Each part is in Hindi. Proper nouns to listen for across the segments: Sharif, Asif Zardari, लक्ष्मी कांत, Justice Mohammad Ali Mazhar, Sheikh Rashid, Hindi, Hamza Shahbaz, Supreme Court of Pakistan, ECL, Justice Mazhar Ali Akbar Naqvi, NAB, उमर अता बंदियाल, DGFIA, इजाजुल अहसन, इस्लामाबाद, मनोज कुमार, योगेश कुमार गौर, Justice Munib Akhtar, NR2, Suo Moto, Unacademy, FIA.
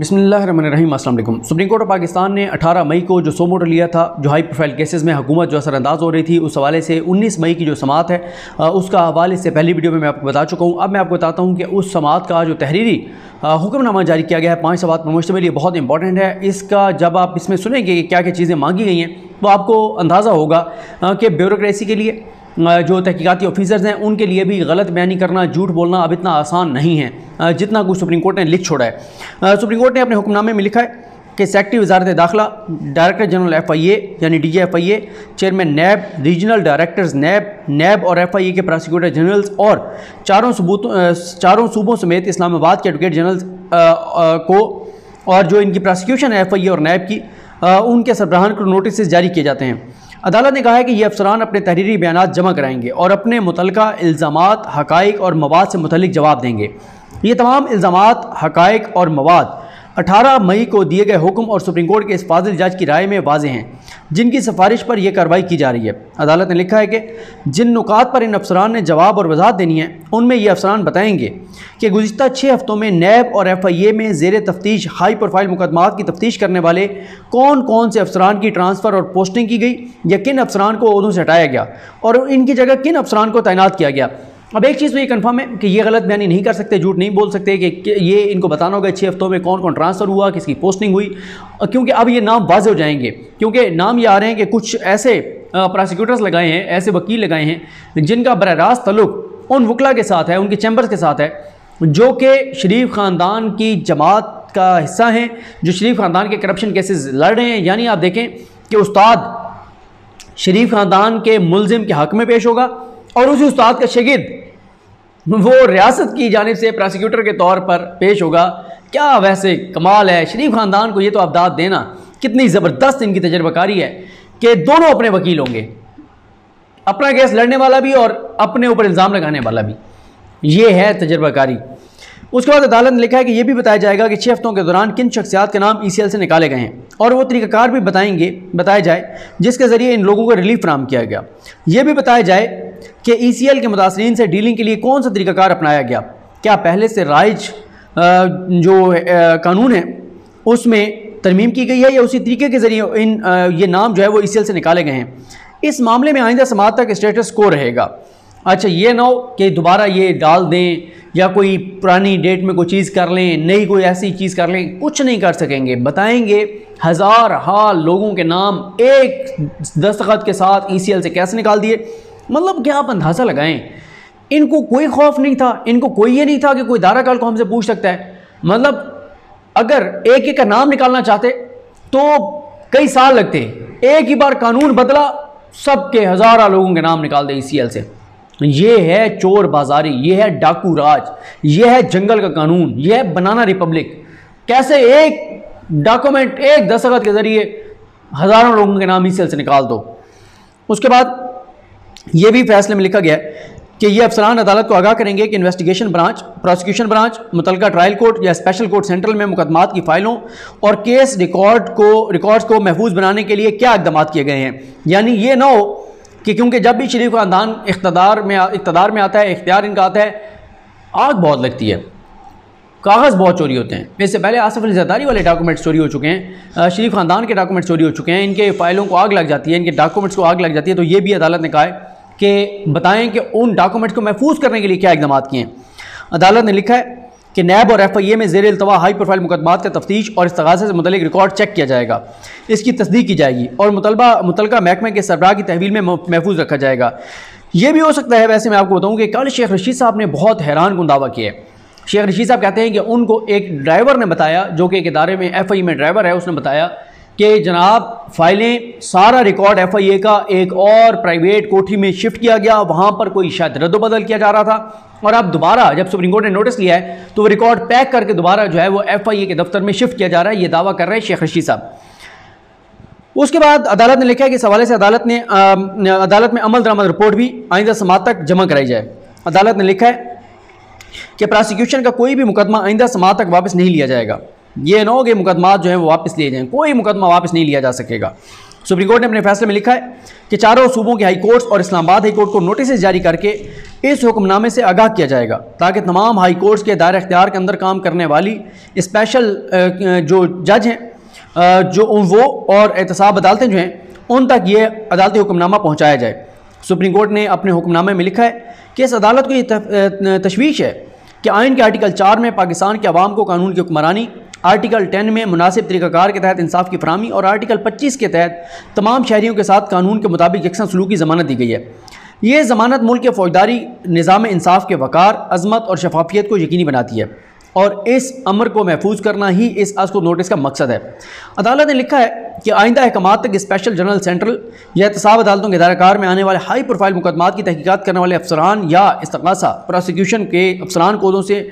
बिस्मिल्लाहिर्रहमानिर्रहीम। अस्सलाम वालेकुम। सुप्रीम कोर्ट ऑफ पाकिस्तान ने 18 मई को जो सो मोटो लिया था, जो हाई प्रोफाइल केसेस में हुकूमत जो असरअंदाज हो रही थी, उस हवाले से 19 मई की जो समात है उसका हवाले से पहली वीडियो में मैं आपको बता चुका हूँ। अब मैं आपको बताता हूँ कि उस समात का जो तहरीरी हुक्मनामा जारी किया गया है 5 समात पर मुश्तमिल, ये बहुत इंपॉर्टेंट है। इसका जब आप इसमें सुनेंगे कि क्या क्या चीज़ें मांगी गई हैं तो आपको अंदाज़ा होगा कि ब्यूरोक्रेसी के लिए जो तहकीकाती ऑफिसर्स हैं उनके लिए भी गलत बयानी करना, झूठ बोलना अब इतना आसान नहीं है जितना कुछ सुप्रीम कोर्ट ने लिख छोड़ा है। सुप्रीम कोर्ट ने अपने हुक्मनामे में लिखा है कि सेक्रेटरी वजारत दाखिला, डायरेक्टर जनरल FIA यानी DGFIA, chairman NAB, regional directors NAB और FIA के प्रोसिक्यूटर जनरल्स और चारों सूबों समेत इस्लामाबाद के एडवोकेट जनरल्स को और जो इनकी प्रोसिक्यूशन है FIA और नैब की उनके सरबराहान को नोटिस जारी किए जाते हैं। अदालत ने कहा है कि ये अफसरान अपने तहरीरी बयानात जमा कराएंगे और अपने मुतलका इल्ज़ामात, हक़ाइक़ और मवाद से मुतलिक जवाब देंगे। ये तमाम इल्ज़ामात, हक़ाइक़ और मवाद 18 मई को दिए गए हुक्म और सुप्रीम कोर्ट के इस फाजिल जज की राय में वाज़ेह हैं, जिनकी सिफारिश पर यह कार्रवाई की जा रही है। अदालत ने लिखा है कि जिन नुकात पर इन अफसरान ने जवाब और वजाहत देनी है उनमें ये अफसरान बताएंगे कि गुज़िश्ता 6 हफ़्तों में नैब और FIA में ज़ेर तफ्तीश हाई प्रोफाइल मुकदमात की तफ्तीश करने वाले कौन कौन से अफसरान की ट्रांसफ़र और पोस्टिंग की गई या किन अफसरान को ओहदों से हटाया गया और इनकी जगह किन अफसरान को तैनात किया गया। अब एक चीज़ तो ये कन्फर्म है कि ये गलत बयानी नहीं कर सकते, झूठ नहीं बोल सकते कि ये इनको बताना होगा 6 हफ्तों में कौन कौन ट्रांसफ़र हुआ, किसकी पोस्टिंग हुई, क्योंकि अब ये नाम वाज़े हो जाएंगे। क्योंकि नाम ये आ रहे हैं कि कुछ ऐसे प्रोसिक्यूटर्स लगाए हैं, ऐसे वकील लगाए हैं जिनका बरह रास्त तल्लुक़ उन वकला के साथ है, उनके चैम्बर्स के साथ है, जो कि शरीफ ख़ानदान की जमात का हिस्सा हैं, जो शरीफ ख़ानदान के करप्शन केसेस लड़ रहे हैं। यानी आप देखें कि उस्ताद शरीफ ख़ानदान के मुलजिम के हक़ में पेश होगा और उसी उस्ताद का शागिर्द वो रियासत की जानिब से प्रोसिक्यूटर के तौर पर पेश होगा। क्या वैसे कमाल है शरीफ ख़ानदान को, ये तो आप दाद देना, कितनी ज़बरदस्त इनकी तजर्बाकारी है कि दोनों अपने वकील होंगे, अपना केस लड़ने वाला भी और अपने ऊपर इल्ज़ाम लगाने वाला भी। ये है तजर्बाकारी। उसके बाद अदालत ने लिखा है कि यह भी बताया जाएगा कि 6 हफ्तों के दौरान किन शख्सियात के नाम ECL से निकाले गए हैं और वो तरीक़ाकार भी बताया जाए जिसके ज़रिए इन लोगों को रिलीफ फराम किया गया। ये भी बताया जाए कि ECL के मुतासरीन से डीलिंग के लिए कौन सा तरीक़ाकार अपनाया गया, क्या पहले से राइज जो कानून है उसमें तरमीम की गई है या उसी तरीके के ज़रिए ये नाम जो है वो ECL से निकाले गए हैं। इस मामले में आइंदा समात तक स्टेटस को रहेगा। अच्छा, ये ना हो कि दोबारा ये डाल दें या कोई पुरानी डेट में कोई चीज़ कर लें, नई कोई ऐसी चीज़ कर लें, कुछ नहीं कर सकेंगे। बताएंगे हज़ार लोगों के नाम एक दस्तखत के साथ ECL से कैसे निकाल दिए। मतलब क्या आप अंदाज़ा लगाएं, इनको कोई खौफ नहीं था, इनको कोई ये नहीं था कि कोई दारा काल को हमसे पूछ सकता है। मतलब अगर एक एक का नाम निकालना चाहते तो कई साल लगते, एक ही बार कानून बदला, सबके हज़ारों लोगों के नाम निकाल दे ECL से। ये है चोर बाजारी, ये है डाकू राज, ये है जंगल का कानून, ये है बनाना रिपब्लिक। कैसे एक डॉक्यूमेंट, एक दस्तखत के ज़रिए हज़ारों लोगों के नाम ECL से निकाल दो। उसके बाद ये भी फैसले में लिखा गया है कि ये अफसरान अदालत को आगाह करेंगे कि इन्वेस्टिगेशन ब्रांच, प्रोसिक्यूशन ब्रांच, मुतलका ट्रायल कोर्ट या स्पेशल कोर्ट सेंट्रल में मुकदमात की फाइलों और केस रिकॉर्ड्स को महफूज बनाने के लिए क्या इकदाम किए गए हैं। यानी ये ना हो कि क्योंकि जब भी शरीफ ख़ानदान इख्तदार में आता है, इख्तियार इनका आता है, आग बहुत लगती है, कागज़ बहुत चोरी होते हैं। इससे पहले आसिफ ज़रदारी वाले डॉक्यूमेंट चोरी हो चुके हैं, शरीफ ख़ानदान के डॉक्यूमेंट चोरी हो चुके हैं, इनके फाइलों को आग लग जाती है, इनके डॉक्यूमेंट्स को आग लग जाती है। तो ये भी अदालत ने कहा है कि बताएं कि उन डॉक्यूमेंट्स को महफूज करने के लिए क्या इकदाम किए हैं। अदालत ने लिखा है कि नैब और FIA में ज़ेर इल्तवा हाई प्रोफाइल मुकदमात का तफ्तीश और इस्तग़ासे से मुतलिक रिकॉर्ड चेक किया जाएगा, इसकी तस्दीक की जाएगी और मुतलका महकमे के सरबराह की तहवील में महफूज रखा जाएगा। ये भी हो सकता है, वैसे मैं आपको बताऊँ कि कल शेख रशीद साहब ने बहुत हैरान कुन दावा किया है। शेख रशीद साहब कहते हैं कि उनको एक ड्राइवर ने बताया, जो कि एक इदारे में FIA में ड्राइवर है, उसने बताया कि जनाब फाइलें, सारा रिकॉर्ड FIA का एक और प्राइवेट कोठी में शिफ्ट किया गया, वहाँ पर कोई शायद रद्दोबदल किया जा रहा था और अब दोबारा जब सुप्रीम कोर्ट ने नोटिस लिया है तो वो रिकॉर्ड पैक करके दोबारा जो है वो FIA के दफ्तर में शिफ्ट किया जा रहा है। ये दावा कर रहे हैं शेख रशीद साहब। उसके बाद अदालत ने लिखा है कि इस हवाले से अदालत में अमल दरामद रिपोर्ट भी आइंदा समात तक जमा कराई जाए। अदालत ने लिखा है कि प्रोसिक्यूशन का कोई भी मुकदमा आइंदा समात तक वापस नहीं लिया जाएगा। ये ना हो कि मुकदमा जो है वो वापस लिए जाएँ, कोई मुकदमा वापस नहीं लिया जा सकेगा। सुप्रीम कोर्ट ने अपने फैसले में लिखा है कि चारों सूबों के हाई कोर्ट्स और इस्लामाबाद हाई कोर्ट को नोटिस जारी करके इस हुक्मनामे से आगाह किया जाएगा ताकि तमाम हाई कोर्ट्स के दायरे अख्तियार के अंदर काम करने वाली स्पेशल जो जज हैं जो वो और एहतसाब अदालतें जो हैं उन तक ये अदालती हुक्मनामा पहुँचाया जाए। सुप्रीम कोर्ट ने अपने हुक्मनामे में लिखा है कि इस अदालत को ये तशवीश है कि आइन के आर्टिकल 4 में पाकिस्तान के अवाम को कानून की हुक्मरानी, आर्टिकल 10 में मुनासिब तरीक़ाकार के तहत इंसाफ की फरहमी और आर्टिकल 25 के तहत तमाम शहरियों के साथ कानून के मुताबिक यकसा सलूक की ज़मानत दी गई है। ये ज़मानत मुल्क के फौजदारी निज़ाम इंसाफ के वक़ार, अजमत और शफाफियत को यकीनी बनाती है और इस अमर को महफूज करना ही इस अज़ को नोटिस का मकसद है। अदालत ने लिखा है कि आइंदा अहकाम तक स्पेशल जनरल सेंट्रल या एहतसाब अदालतों के दायरेकार में आने वाले हाई प्रोफाइल मुकदमात की तहकीकात करने वाले अफसरान या इस्तक़लासा प्रोसिक्यूशन के अफसरान कोदों से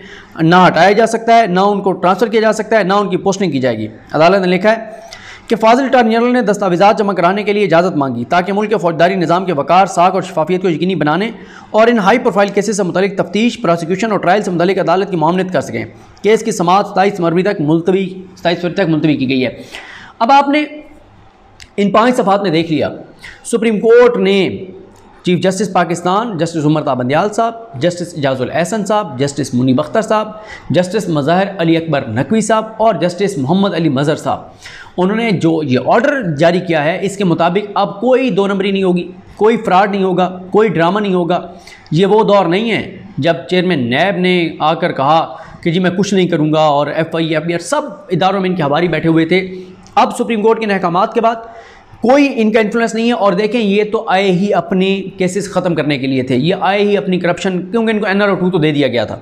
ना हटाया जा सकता है, ना उनको ट्रांसफ़र किया जा सकता है, ना उनकी पोस्टिंग की जाएगी। अदालत ने लिखा है कि फाजिल अटॉर्नी जनरल ने दस्तावेज़ात जमा कराने के लिए इजाज़त मांगी ताकि मुल्क के फौजदारी निज़ाम के वक़ार, साख और शफाफियत को यकीनी बनाने और इन हाई प्रोफाइल केसेस से मुतलिक तफ्तीश, प्रोसिक्यूशन और ट्रायल से मुतलिक अदालत की मामलत कर सकें। केस की समाअत 27 फरवरी तक मुलतवी की गई है। अब आपने इन 5 सफ़ात में देख लिया, सुप्रीम कोर्ट ने chief justice Pakistan justice उमर अता बंदियाल साहब, जस्टिस इजाजुल अहसन साहब, जस्टिस मुनीब अख्तर साहब, जस्टिस मज़हर अली अकबर नकवी साहब और जस्टिस मोहम्मद अली मज़हर साहब, उन्होंने जो ये ऑर्डर जारी किया है इसके मुताबिक अब कोई दो नंबरी नहीं होगी, कोई फ्रॉड नहीं होगा, कोई ड्रामा नहीं होगा। ये वो दौर नहीं है जब चेयरमैन नैब ने आकर कहा कि जी मैं कुछ नहीं करूँगा और FIA सब इदारों में इनके हवारी बैठे हुए थे। अब सुप्रीम कोर्ट के अहकामात के बाद कोई इनका इन्फ्लुएंस नहीं है और देखें ये तो आए ही अपने केसेस ख़त्म करने के लिए थे, ये आए ही अपनी करप्शन, क्योंकि इनको NR2 तो दे दिया गया था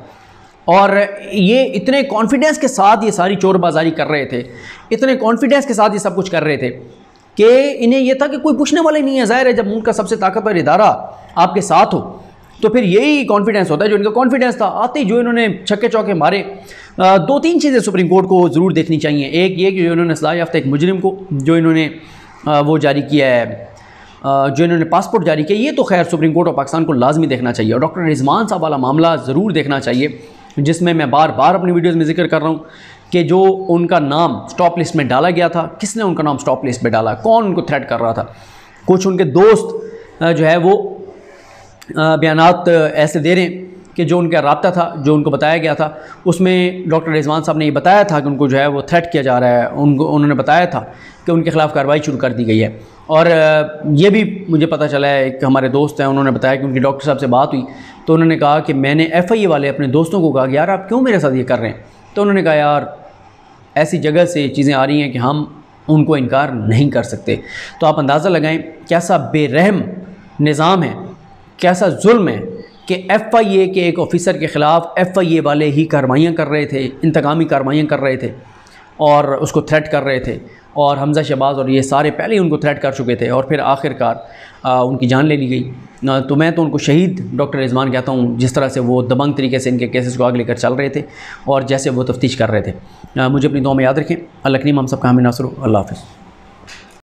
और ये इतने कॉन्फिडेंस के साथ ये सारी चोरबाजारी कर रहे थे, इतने कॉन्फिडेंस के साथ ये सब कुछ कर रहे थे कि इन्हें यह था कि कोई पूछने वाला ही नहीं है। ज़ाहिर है जब मुल्क का सबसे ताकतवर इदारा आपके साथ हो तो फिर यही कॉन्फिडेंस होता है जो इनका कॉन्फिडेंस था। आते ही जो इन्होंने छक्के चौके मारे, 2-3 चीज़ें सुप्रीम कोर्ट को ज़रूर देखनी चाहिए। एक ये कि जो इन्होंने सजा याफ्ता एक मुजरिम को जो इन्होंने वो जारी किया है, जो इन्होंने पासपोर्ट जारी किया, ये तो खैर सुप्रीम कोर्ट ऑफ पाकिस्तान को लाजमी देखना चाहिए और डॉक्टर रिजवान साहब वाला मामला ज़रूर देखना चाहिए जिसमें मैं बार बार अपनी वीडियोज़ में जिक्र कर रहा हूँ कि जो उनका नाम स्टॉप लिस्ट में डाला गया था, किसने उनका नाम स्टॉप लिस्ट में डाला, कौन उनको थ्रेट कर रहा था। कुछ उनके दोस्त जो है वो बयानात ऐसे दे रहे हैं कि जो उनका रब्ता था, जो उनको बताया गया था, उसमें डॉक्टर रिजवान साहब ने ये बताया था कि उनको जो है वो थ्रेट किया जा रहा है, उनको उन्होंने बताया था कि उनके खिलाफ कार्रवाई शुरू कर दी गई है। और ये भी मुझे पता चला है कि हमारे दोस्त हैं, उन्होंने बताया कि उनके डॉक्टर साहब से बात हुई तो उन्होंने कहा कि मैंने FIA वाले अपने दोस्तों को कहा कि यार आप क्यों मेरे साथ ये कर रहे हैं, तो उन्होंने कहा यार ऐसी जगह से चीज़ें आ रही हैं कि हम उनको इनकार नहीं कर सकते। तो आप अंदाज़ा लगाएँ कैसा बेरहम निज़ाम है, कैसा जुल्म है कि FIA के एक ऑफ़िसर के ख़िलाफ़ FIA वाले ही कार्रवाइयाँ कर रहे थे, इंतकामी कार्रवाइयाँ कर रहे थे और उसको थ्रेट कर रहे थे और हमज़ा शहबाज और ये सारे पहले ही उनको थ्रेट कर चुके थे और फिर आखिरकार उनकी जान ले ली गई। तो मैं तो उनको शहीद डॉक्टर रिजवान कहता हूँ, जिस तरह से वो दबंग तरीके से इनके केसेस को आगे लेकर चल रहे थे और जैसे वो तफ्तीश कर रहे थे। मुझे अपनी दुआ में याद रखें। अल्लाह करीम हम सबका हामी नासर हो। अल्लाह हाफ़िज़।